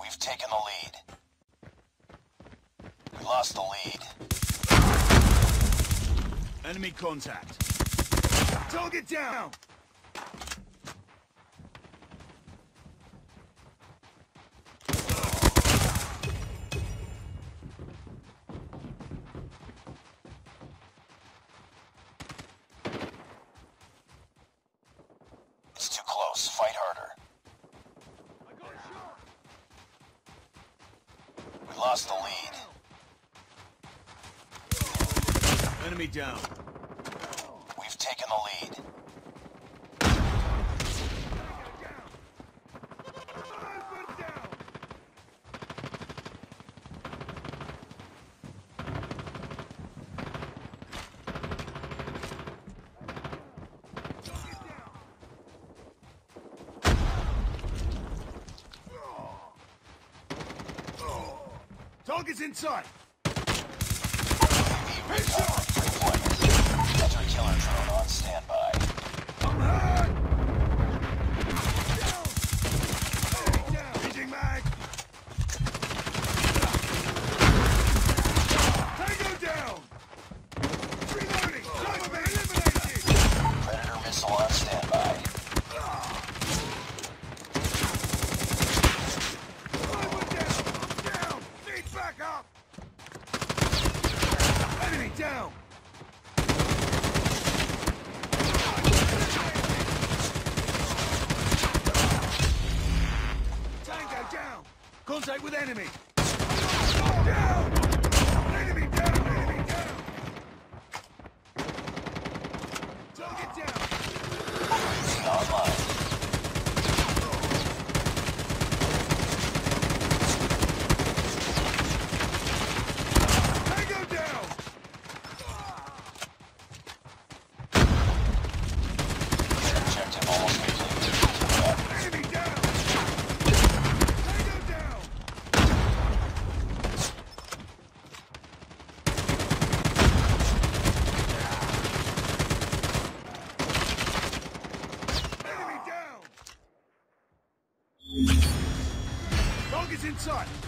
We've taken the lead. We lost the lead. Enemy contact. Target down! Lost the lead. Enemy down. We've taken the lead. Target's inside! UAV recon deployment. Hunter killer drone on standby. I'm hurt! Down! Down! Reaching mag! Tango down! Reloading! Time eliminated! Predator missile on standby. Down! Tango down! Contact with enemy! Down! Enemy down! Enemy down! Target down! Crazy online! Target's inside!